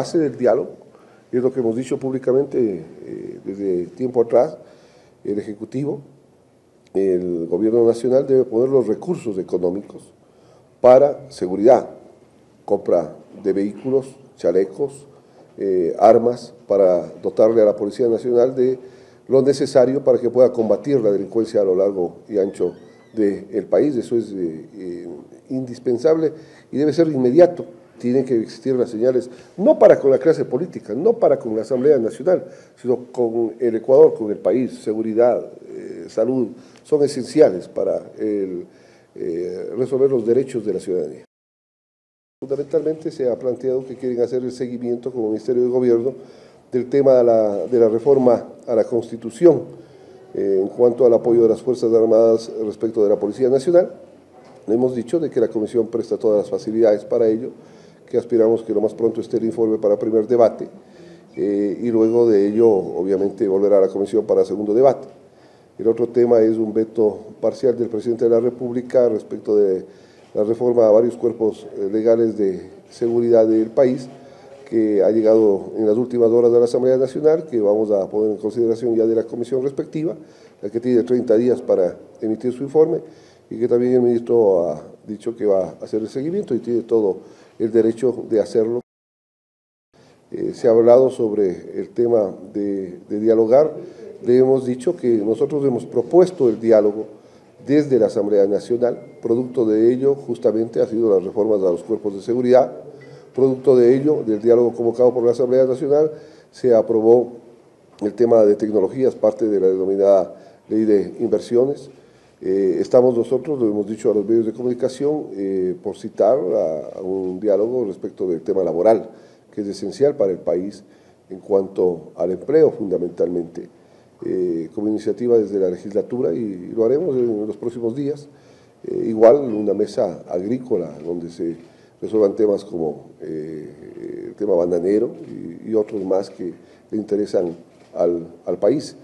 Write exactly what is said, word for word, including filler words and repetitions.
base del diálogo, es lo que hemos dicho públicamente eh, desde tiempo atrás, el Ejecutivo, el Gobierno Nacional debe poner los recursos económicos para seguridad, compra de vehículos, chalecos, eh, armas, para dotarle a la Policía Nacional de lo necesario para que pueda combatir la delincuencia a lo largo y ancho del país. Eso es eh, eh, indispensable y debe ser inmediato. Tienen que existir las señales, no para con la clase política, no para con la Asamblea Nacional, sino con el Ecuador, con el país. Seguridad, eh, salud, son esenciales para el, eh, resolver los derechos de la ciudadanía. Fundamentalmente se ha planteado que quieren hacer el seguimiento como Ministerio de Gobierno del tema de la, de la reforma a la Constitución eh, en cuanto al apoyo de las Fuerzas Armadas respecto de la Policía Nacional. Hemos dicho de que la Comisión presta todas las facilidades para ello, que aspiramos que lo más pronto esté el informe para primer debate eh, y luego de ello, obviamente, volverá a la Comisión para segundo debate. El otro tema es un veto parcial del Presidente de la República respecto de la reforma a varios cuerpos legales de seguridad del país, que ha llegado en las últimas horas de la Asamblea Nacional, que vamos a poner en consideración ya de la Comisión respectiva, la que tiene treinta días para emitir su informe, y que también el ministro ha dicho que va a hacer el seguimiento y tiene todo el derecho de hacerlo. Eh, se ha hablado sobre el tema de, de dialogar. Le hemos dicho que nosotros hemos propuesto el diálogo desde la Asamblea Nacional. Producto de ello, justamente, ha sido las reformas a los cuerpos de seguridad. Producto de ello, del diálogo convocado por la Asamblea Nacional, se aprobó el tema de tecnologías, parte de la denominada Ley de Inversiones. Eh, estamos nosotros, lo hemos dicho a los medios de comunicación, eh, por citar a, a un diálogo respecto del tema laboral, que es esencial para el país en cuanto al empleo fundamentalmente, eh, como iniciativa desde la legislatura, y lo haremos en los próximos días. Eh, igual una mesa agrícola donde se resuelvan temas como eh, el tema bananero y, y otros más que le interesan al, al país.